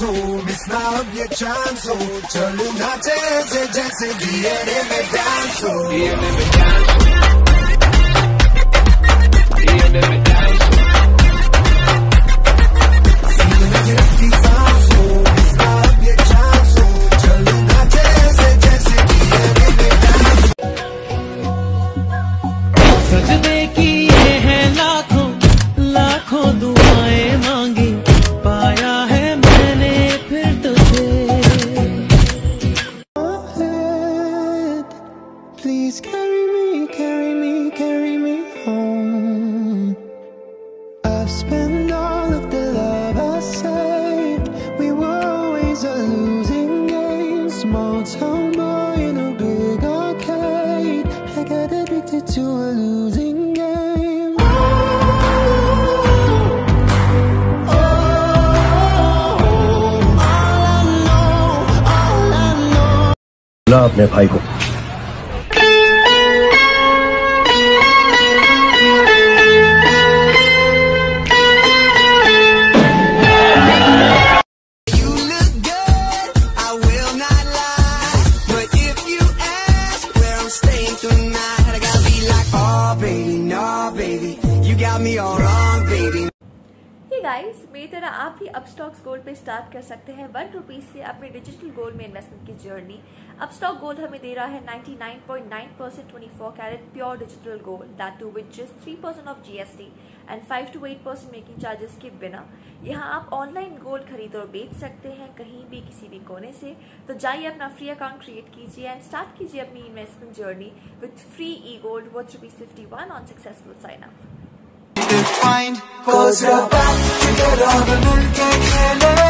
Dance हो, miss ना अब ये चांस हो, चलो नाचे ऐसे जैसे DNA में डांस हो, DNA में डांस हो, DNA में डांस हो। सीने में रखी सांस हो, मिस ना अब ये चांस हो, चलो नाचे ऐसे जैसे DNA में डांस हो। सजदे की ये है लाखों लाखों दुआएं मांगी, पाया है मैंने फिर तुझे। Please carry me, carry me, carry me home. I've spent all of the love I saved. We were always a losing game. Small town boy in a big arcade. I got addicted to a losing game. बुला अपने भाई को। Guys मेरी तरह आप भी Upstox gold पे start कर सकते हैं 1 रुपीज से अपने डिजिटल गोल्ड में इन्वेस्टमेंट की जर्नी। अपस्टॉक गोल्ड हमें दे रहा है 99.9% 24 carat pure digital gold, that too with just 3% of GST and 5 to 8% making charges के बिना। यहाँ आप ऑनलाइन गोल्ड खरीद और बेच सकते हैं कहीं भी किसी भी कोने से। तो जाइए अपना फ्री अकाउंट क्रिएट कीजिए एंड स्टार्ट कीजिए अपनी investment journey with free e gold worth ₹51 on successful sign up. Cause you're back together, milke khele,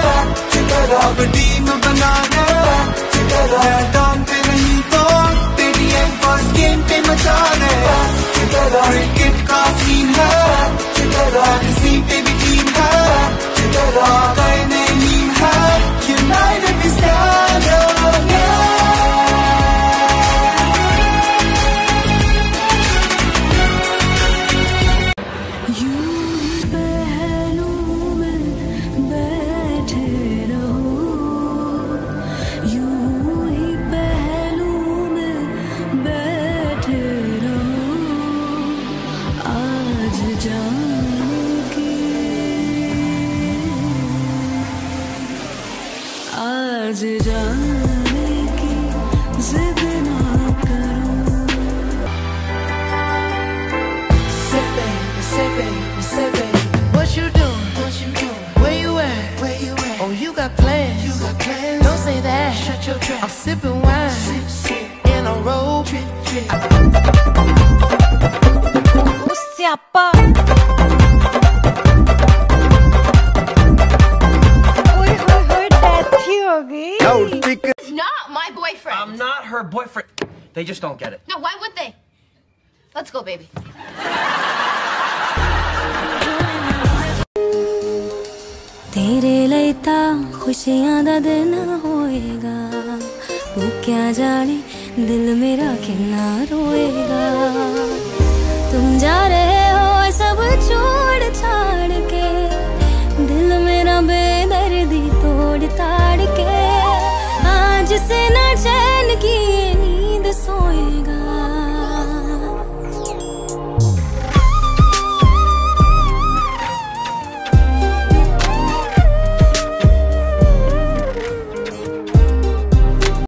together team banane, together down pe nahi to PDM first game pe machane, together cricket ka scene hai, together see pe bhi team hai, together koi nahi hai, united we stand alone. I'm sipping wine, sip, sip. In a robe, trip, trip. It's not my boyfriend. I'm not her boyfriend. They just don't get it. No, why would they? Let's go, baby. तेरे लिए ता खुशियाँ दा दिन होएगा, तू क्या जाने दिल मेरा कितना रोएगा, तुम जा रहे हो सब छोड़